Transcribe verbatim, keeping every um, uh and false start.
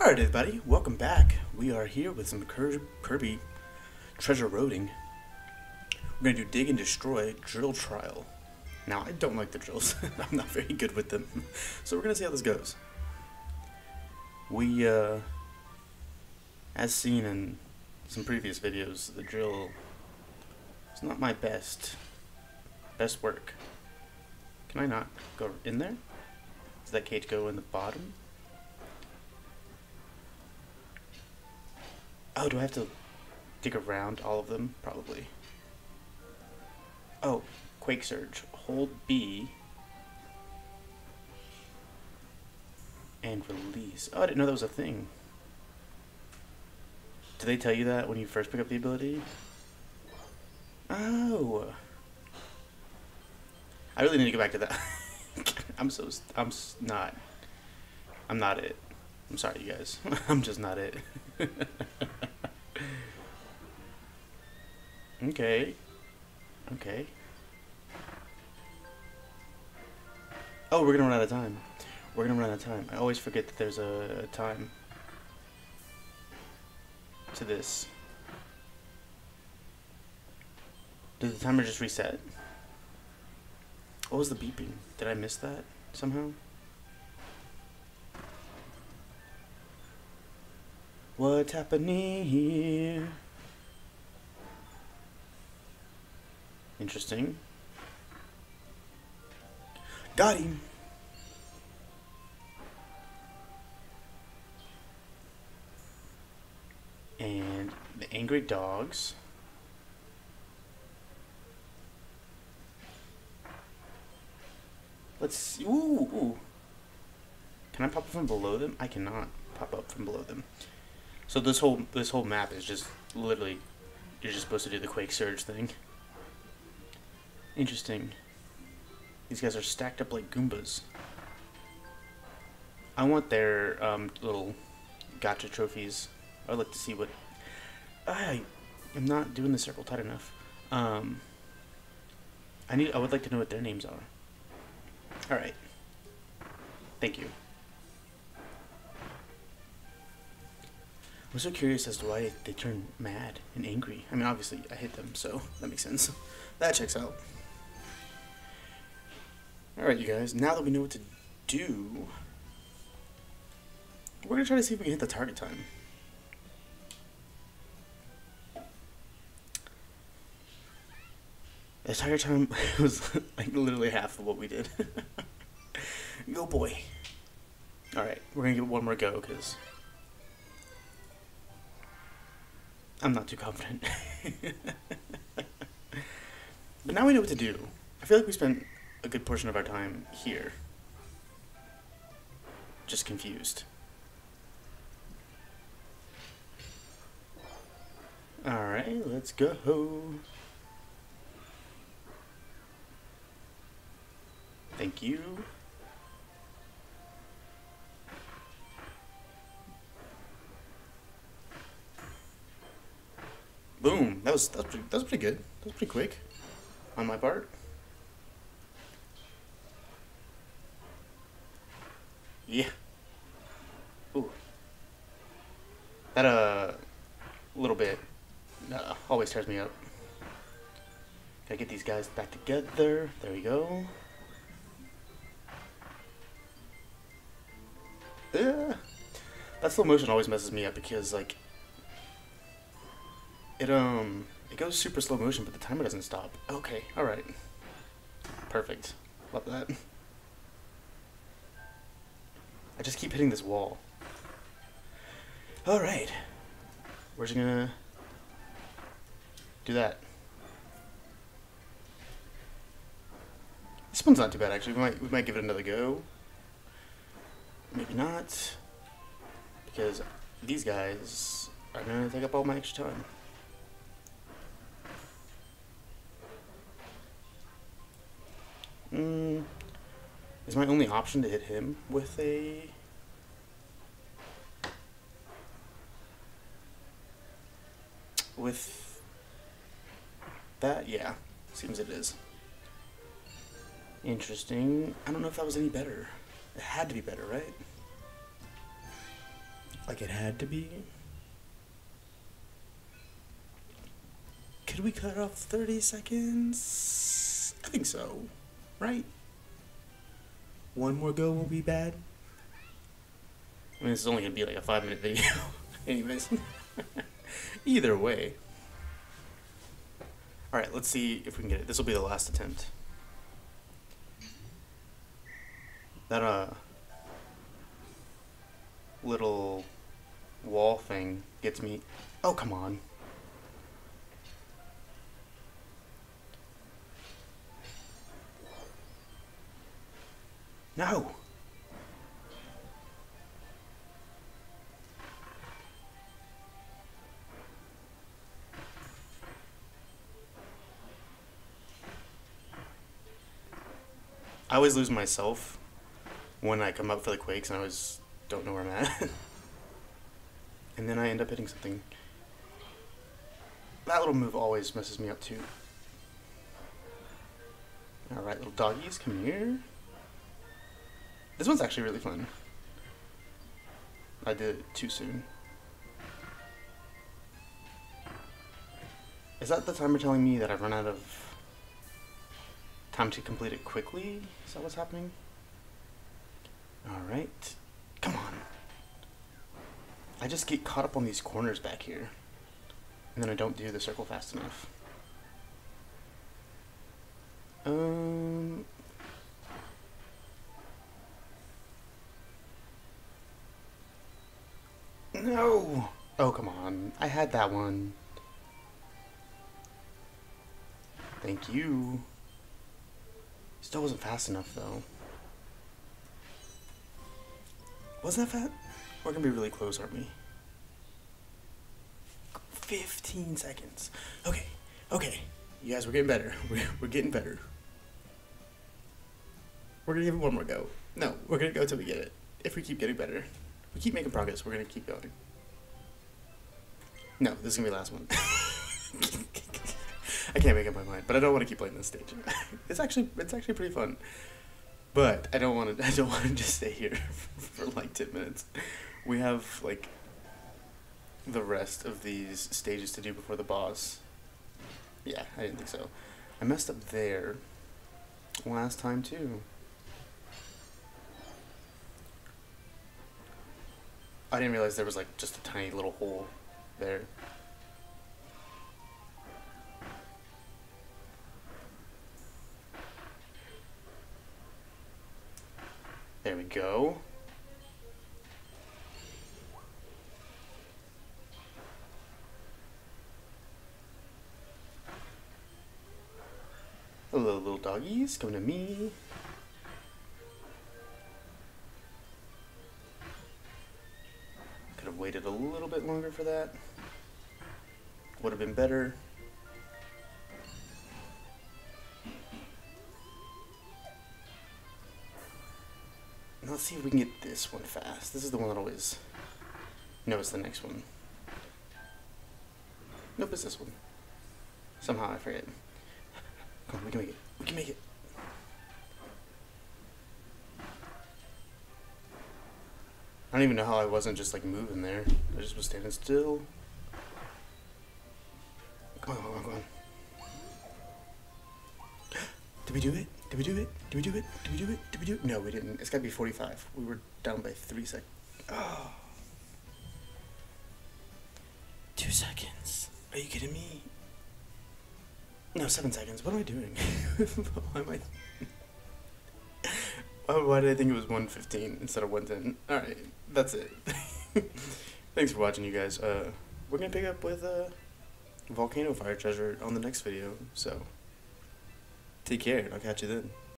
Alright everybody, welcome back. We are here with some Kirby treasure roading. We're going to do Dig and Destroy Drill Trial. Now, I don't like the drills. I'm not very good with them. So we're going to see how this goes. We, uh... as seen in some previous videos, the drill is not my best. Best work. Can I not go in there? Does that cage go in the bottom? Oh, do I have to dig around all of them? Probably. Oh, Quake Surge. Hold B and release. Oh, I didn't know that was a thing. Do they tell you that when you first pick up the ability? Oh. I really need to go back to that. I'm so... I'm not... I'm not it. I'm sorry, you guys. I'm just not it. Okay. Okay. Oh, we're gonna run out of time. We're gonna run out of time. I always forget that there's a, a time to this. Did the timer just reset? What was the beeping? Did I miss that somehow? What's happening here? Interesting. Got him! And the angry dogs. Let's see. Ooh, ooh. Can I pop up from below them? I cannot pop up from below them. So this whole this whole map is just literally you're just supposed to do the Quake Surge thing. Interesting. These guys are stacked up like Goombas. I want their um, little gotcha trophies. I'd like to see what... I am not doing the circle tight enough. Um, I need. I would like to know what their names are. Alright. Thank you. I'm so curious as to why they turn mad and angry. I mean, obviously, I hit them, so that makes sense. That checks out. Alright, you guys. Now that we know what to do, we're going to try to see if we can hit the target time. The target time was like literally half of what we did. Go boy. Alright, we're going to give it one more go, because... I'm not too confident. But now we know what to do. I feel like we spent a good portion of our time here. Just confused. Alright, let's go. Thank you. Boom! That was, that was, pretty, that was pretty good. That was pretty quick on my part. Yeah. Ooh. That, uh, little bit uh, always tears me up. Gotta get these guys back together. There we go. Yeah. That slow motion always messes me up because, like, It, um, it goes super slow motion, but the timer doesn't stop. Okay, alright. Perfect. Love that. I just keep hitting this wall. Alright. We're just gonna do that. This one's not too bad, actually. We might, we might give it another go. Maybe not. Because these guys are gonna take up all my extra time. Mm, is my only option to hit him with a... with that? Yeah, seems it is. Interesting. I don't know if that was any better. It had to be better, right? like it had to be. Could we cut off thirty seconds? I think so, right? One more go won't be bad. I mean, this is only gonna be like a five minute video. Anyways, either way. All right, let's see if we can get it. This will be the last attempt. That uh, little wall thing gets me. Oh, come on. No. I always lose myself when I come up for the Quakes, and I always don't know where I'm at. And then I end up hitting something. That little move always messes me up too. Alright, little doggies, come here. This one's actually really fun. I did it too soon. Is that the timer telling me that I've run out of time to complete it quickly? Is that what's happening? Alright. Come on. I just get caught up on these corners back here. And then I don't do the circle fast enough. Um... No! Oh, come on. I had that one. Thank you. Still wasn't fast enough, though. Wasn't that fast? We're gonna be really close, aren't we? fifteen seconds. Okay, okay. You guys, we're getting better. We're, we're getting better. We're gonna give it one more go. No, we're gonna go till we get it. If we keep getting better. If we keep making progress, we're gonna keep going. No, this is gonna be the last one. I can't make up my mind, but I don't want to keep playing this stage. It's actually it's actually pretty fun, but I don't want to I don't want to just stay here for like ten minutes. We have like the rest of these stages to do before the boss. Yeah, I didn't think so. I messed up there last time too. I didn't realize there was like just a tiny little hole there. There we go. Hello, little doggies, come to me. Could have waited a little bit longer for that. Would have been better. Let's see if we can get this one fast. This is the one that always... No, it's the next one. Nope, it's this one. Somehow I forget. Come on, we can make it. We can make it. I don't even know how I wasn't just like moving there. I just was standing still. Come on, come on, come on. Did we do it? Did we do it? Did we do it? Did we do it? Did we do it? No, we didn't. It's gotta be forty-five. We were down by three sec. Oh. Two seconds. Are you kidding me? No, seven seconds. What am I doing? Why am I... oh, why did I think it was one fifteen instead of one ten? Alright, that's it. Thanks for watching, you guys. Uh, we're gonna pick up with uh, Volcano Fire Treasure on the next video, so... Take care, I'll catch you then.